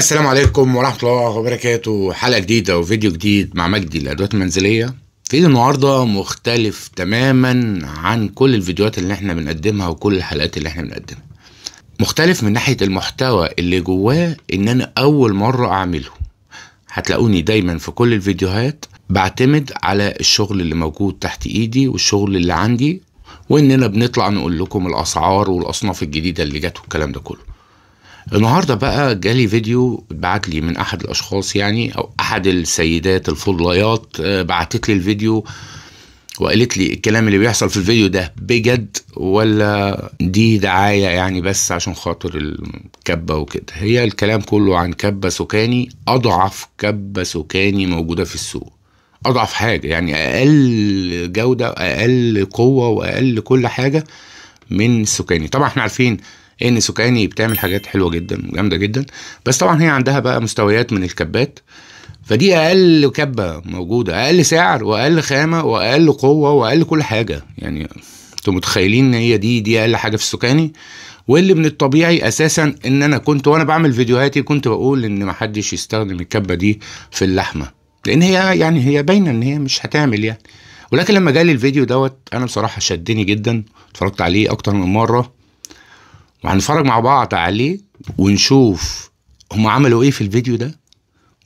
السلام عليكم ورحمة الله وبركاته. حلقة جديدة وفيديو جديد مع مجدي الادوات المنزلية. فيديو النهاردة مختلف تماما عن كل الفيديوهات اللي احنا بنقدمها وكل الحلقات اللي احنا بنقدمها. مختلف من ناحية المحتوى اللي جواه، ان انا اول مرة اعمله. هتلاقوني دايما في كل الفيديوهات بعتمد على الشغل اللي موجود تحت ايدي والشغل اللي عندي، واننا بنطلع نقول لكم الاسعار والاصناف الجديدة اللي جت والكلام ده كله. النهارده بقى جالي فيديو بعت لي من احد الاشخاص، يعني او احد السيدات الفضليات بعتت لي الفيديو وقالت لي الكلام اللي بيحصل في الفيديو ده بجد ولا دي دعايه يعني بس عشان خاطر الكبه وكده. هي الكلام كله عن كبه سكاني، اضعف كبه سكاني موجوده في السوق، اضعف حاجه، يعني اقل جوده اقل قوه واقل كل حاجه من سكاني. طبعا احنا عارفين ان سكاني بتعمل حاجات حلوه جدا جامده جدا، بس طبعا هي عندها بقى مستويات من الكبات، فدي اقل كبه موجوده، اقل سعر واقل خامه واقل قوه واقل كل حاجه. يعني انتوا متخيلين ان هي دي اقل حاجه في السكاني، واللي من الطبيعي اساسا ان انا كنت وانا بعمل فيديوهاتي كنت بقول ان محدش يستخدم الكبه دي في اللحمه، لان هي يعني هي باينه ان هي مش هتعمل يعني. ولكن لما جالي الفيديو دوت انا بصراحه شدني جدا، اتفرجت عليه اكتر من مره وهنتفرج مع بعض عليه ونشوف هم عملوا ايه في الفيديو ده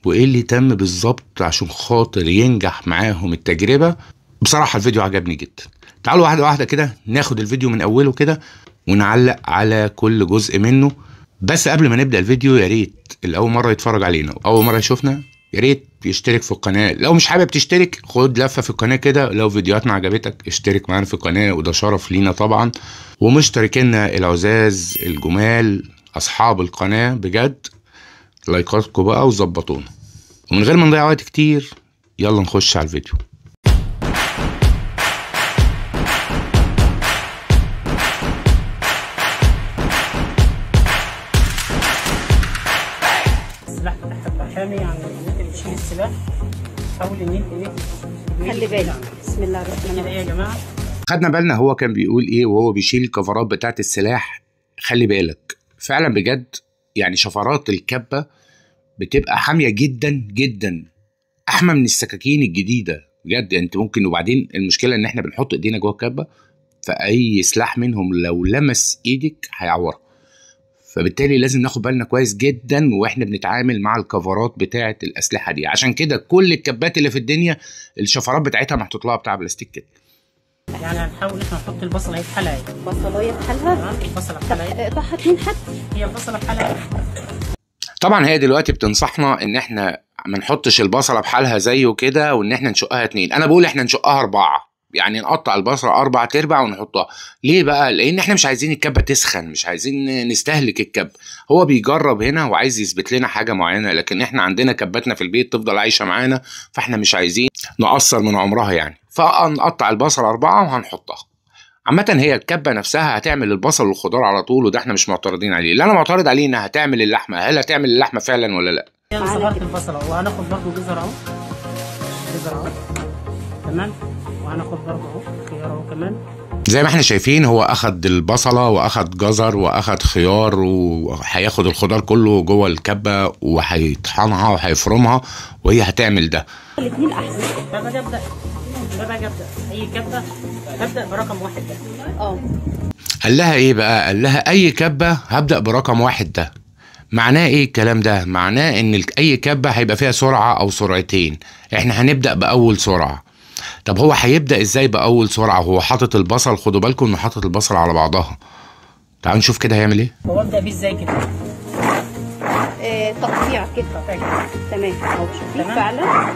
وايه اللي تم بالظبط عشان خاطر ينجح معاهم التجربه. بصراحه الفيديو عجبني جدا. تعالوا واحده واحده كده ناخد الفيديو من اوله كده ونعلق على كل جزء منه. بس قبل ما نبدا الفيديو، يا ريت اللي اول مره يتفرج علينا او اول مره يشوفنا يا ريت يشترك في القناه. لو مش حابب تشترك خد لفه في القناه كده، لو فيديوهاتنا عجبتك اشترك معانا في القناه وده شرف لينا طبعا. ومشتركينا العزاز الجمال اصحاب القناه بجد، لايكاتكم بقى وظبطونا. ومن غير ما نضيع وقت كتير يلا نخش على الفيديو. خلي بالك، بسم الله الرحمن الرحيم. يا جماعه خدنا بالنا هو كان بيقول ايه وهو بيشيل الكفرات بتاعه السلاح، خلي بالك فعلا بجد يعني شفرات الكبه بتبقى حاميه جدا جدا، احمى من السكاكين الجديده بجد يعني. انت ممكن، وبعدين المشكله ان احنا بنحط ايدينا جوه الكبه، فاي سلاح منهم لو لمس ايدك هيعورك، فبالتالي لازم ناخد بالنا كويس جدا واحنا بنتعامل مع الكفرات بتاعه الاسلحه دي. عشان كده كل الكبات اللي في الدنيا الشفرات بتاعتها محطوط لها بتاع بلاستيك كده. يعني هنحاول احنا نحط البصله في حلقه، بصلايه في حلقه، البصله في حلقه، اقطعها اتنين حتى، هي البصله في حلقه. طبعا هي دلوقتي بتنصحنا ان احنا ما نحطش البصله بحالها زيه كده وان احنا نشقها اتنين، انا بقول احنا نشقها اربعه، يعني نقطع البصله اربع تربع ونحطها. ليه بقى؟ لان احنا مش عايزين الكبه تسخن، مش عايزين نستهلك الكبه. هو بيجرب هنا وعايز يثبت لنا حاجه معينه، لكن احنا عندنا كباتنا في البيت تفضل عايشه معانا، فاحنا مش عايزين نقصر من عمرها يعني، فنقطع البصله اربعه وهنحطها. عامه هي الكبه نفسها هتعمل البصل والخضار على طول، وده احنا مش معترضين عليه. اللي انا معترض عليه انها هتعمل اللحمه، هل هتعمل اللحمه فعلا ولا لا؟ صغرت البصله وهناخد برضه جزر اهو، جزر اهو تمام، وهناخد برضه خيار اهو كمان. زي ما احنا شايفين هو اخد البصله واخد جزر واخد خيار، وهياخد الخضار كله جوه الكبه وهيطحنها وهيفرمها وهي هتعمل ده. الاثنين احسن. باجي ابدا، اي كبه هبدا برقم واحد ده. قال لها ايه بقى؟ قال لها اي كبه هبدا برقم واحد ده. معناه ايه الكلام ده؟ معناه ان اي كبه هيبقى فيها سرعه او سرعتين، احنا هنبدا باول سرعه. طب هو هيبدأ ازاي بأول سرعة وهو حاطط البصل؟ خدوا بالكم انه حاطط البصل على بعضها. تعالوا نشوف كده هيعمل ايه؟ هو ابدأ بيه ازاي كده؟ تقطيع كده، تمام اهو. شوفوا فعلا،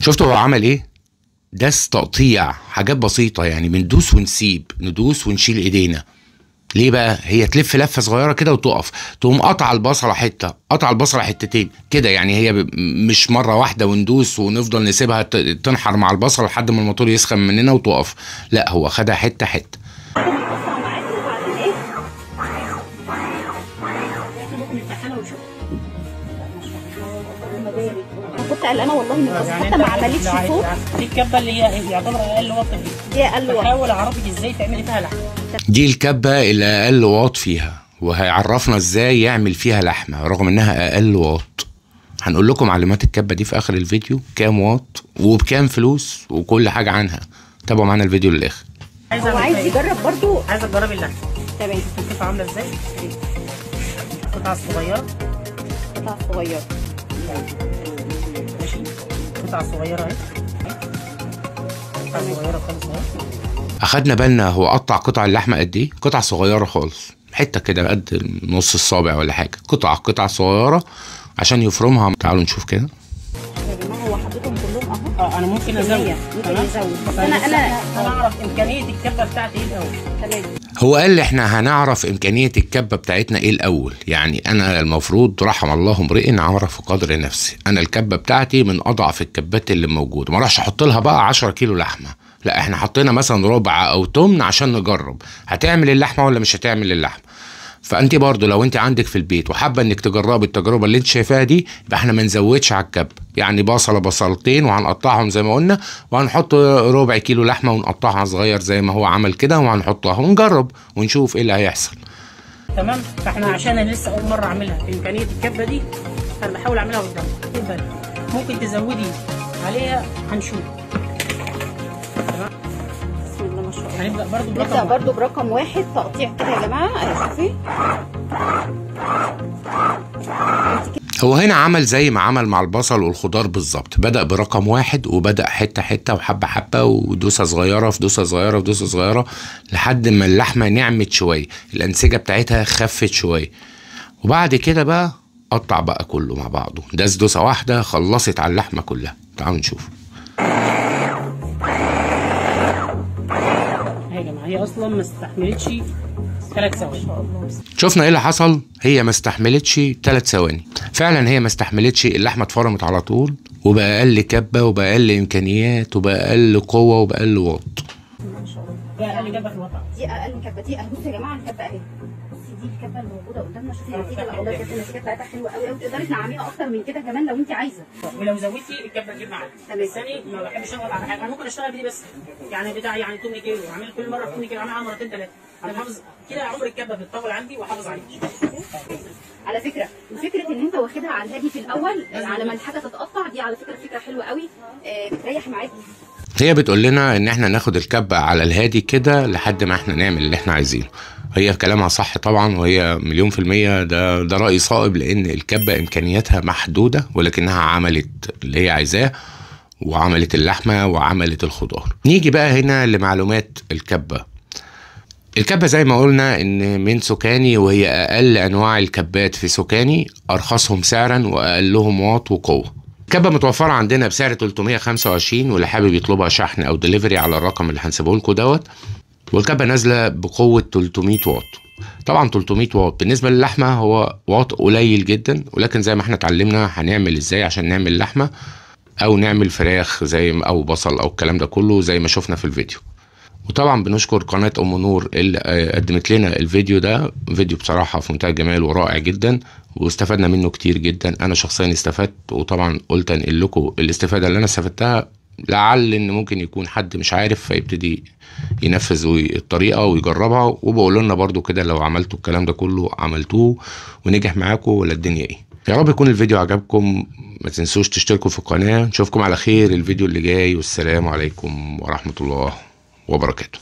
شفتوا هو عمل ايه؟ ده تقطيع، حاجات بسيطة يعني، بندوس ونسيب، ندوس ونشيل ايدينا. ليه بقى؟ هي تلف لفه صغيره كده وتقف، تقوم قطع البصله حته، قطع البصله حتتين كده، يعني هي مش مره واحده وندوس ونفضل نسيبها تنحر مع البصله لحد ما الموتور يسخن مننا وتقف، لا هو خدها حته حته. كنت قلقانه والله من البصل حتى ما عملتش صوت. دي الكبه اللي هي يعتبر اقل وطن فيها، دي اقل وطن. بحاول اعرفك ازاي تعملي فيها لحمه. دي الكبه اللي اقل واط فيها، وهيعرفنا ازاي يعمل فيها لحمه رغم انها اقل واط. هنقول لكم معلومات الكبه دي في اخر الفيديو، كام واط وبكام فلوس وكل حاجه عنها. تابعوا معانا الفيديو للاخر. عايز يجرب برضو، عايز اجرب اللحمه. تمام، شوف عامله ازاي. قطعه صغيره، قطعه صغيره، ماشي، قطعه صغيره اهي، قطعه صغيره خالص اهي. اخدنا بالنا هو قطع قطع اللحمه قد ايه؟ قطعه صغيره خالص، حته كده قد نص الصابع ولا حاجه، قطعه صغيره عشان يفرمها. تعالوا نشوف كده يا جماعه، هو حطيتهم كلهم اهو. انا ممكن ازود، انا اعرف امكانيه الكبه بتاعتي ايه الاول. تمام، هو قال لي احنا هنعرف امكانيه الكبه بتاعتنا ايه الاول، يعني انا المفروض رحم الله امرئ اعرف قدر نفسي. انا الكبه بتاعتي من اضعف الكبات اللي موجوده، ما راحش احط لها بقى 10 كيلو لحمه، لا احنا حطينا مثلا ربع او تمن عشان نجرب هتعمل اللحمه ولا مش هتعمل اللحمه. فانت برضو لو انت عندك في البيت وحابه انك تجربي التجربه اللي انت شايفاها دي، يبقى احنا ما نزودش على الكب، يعني بصله بصلتين وهنقطعهم زي ما قلنا، وهنحط ربع كيلو لحمه ونقطعها صغير زي ما هو عمل كده، وهنحطها ونجرب ونشوف ايه اللي هيحصل. تمام، فاحنا عشان انا لسه اول مره اعملها امكانيه الكبه دي، انا بحاول اعملها قدامك، ممكن تزودي عليها هنشوف. هنبدأ برضو برقم واحد تقطيع كده يا جماعة. شوفي هو هنا عمل زي ما عمل مع البصل والخضار بالظبط، بدأ برقم واحد وبدأ حتة حتة وحبة حبة ودوسة صغيرة في دوسة صغيرة في دوسة صغيرة لحد ما اللحمة نعمت شوية، الأنسجة بتاعتها خفت شوية، وبعد كده بقى قطع بقى كله مع بعضه، داس دوسة واحدة خلصت على اللحمة كلها. تعالوا نشوف. هي اصلا ما استحملتش 3 ثواني. شفنا ايه اللي حصل؟ هي ما استحملتش 3 ثواني، فعلا هي ما استحملتش، اللحمه اتفرمت على طول، وبقى اقل كبه وبقى اقل امكانيات وبقى اقل قوه وبقى اقل واط. ما شاء الله، ده اقل كبه في الوطن، دي اقل كبه، دي اهو يا جماعه الكبه اهي، دي الكبه اللي موجوده قدامنا. شوفي النتيجه الاولى كانت النتيجه بتاعتها حلوه قوي قوي، تقدري تعمليها اكتر من كده كمان لو انت عايزه، ولو زودتي الكبه دي معاك. ثاني ما بحبش اشتغل على حاجه، انا ممكن اشتغل بدي بس، يعني بتاع يعني 8 كيلو اعمل كل مره 8 كيلو، اعملها مرتين 3، انا حافظ كده عمر الكبه بتطول عندي واحافظ عليها. على فكره فكره ان انت واخدها على الهادي في الاول على ما الحاجه تتقطع دي، على فكره فكره حلوه قوي بتريح معاكي. هي بتقول لنا ان احنا ناخد الكبه على الهادي كده لحد ما احنا نعمل اللي احنا عايزينه. هي كلامها صح طبعا، وهي 1,000,000%، ده رأي صائب، لأن الكبة إمكانياتها محدودة، ولكنها عملت اللي هي عايزاه وعملت اللحمة وعملت الخضار. نيجي بقى هنا لمعلومات الكبة. الكبة زي ما قلنا إن من سكاني، وهي أقل أنواع الكبات في سكاني، أرخصهم سعرا وأقلهم واط وقوة. الكبه متوفره عندنا بسعر 325، واللي حابب يطلبها شحن او دليفري على الرقم اللي هنسيبه لكم دوت. والكبه نازله بقوه 300 واط. طبعا 300 واط بالنسبه للحمه هو واط قليل جدا، ولكن زي ما احنا اتعلمنا هنعمل ازاي عشان نعمل لحمه او نعمل فراخ زي او بصل او الكلام ده كله زي ما شفنا في الفيديو. وطبعا بنشكر قناه ام نور اللي قدمت لنا الفيديو ده، فيديو بصراحه في منتهى الجمال ورائع جدا، واستفدنا منه كتير جدا. انا شخصيا استفدت، وطبعا قلت انقل لكم الاستفاده اللي انا استفدتها، لعل ان ممكن يكون حد مش عارف فيبتدي ينفذ الطريقه ويجربها، وبقول لنا برده كده لو عملتوا الكلام ده كله عملتوه ونجح معاكم ولا الدنيا ايه. يا رب يكون الفيديو عجبكم، ما تنسوش تشتركوا في القناه. نشوفكم على خير الفيديو اللي جاي، والسلام عليكم ورحمه الله وبركاته.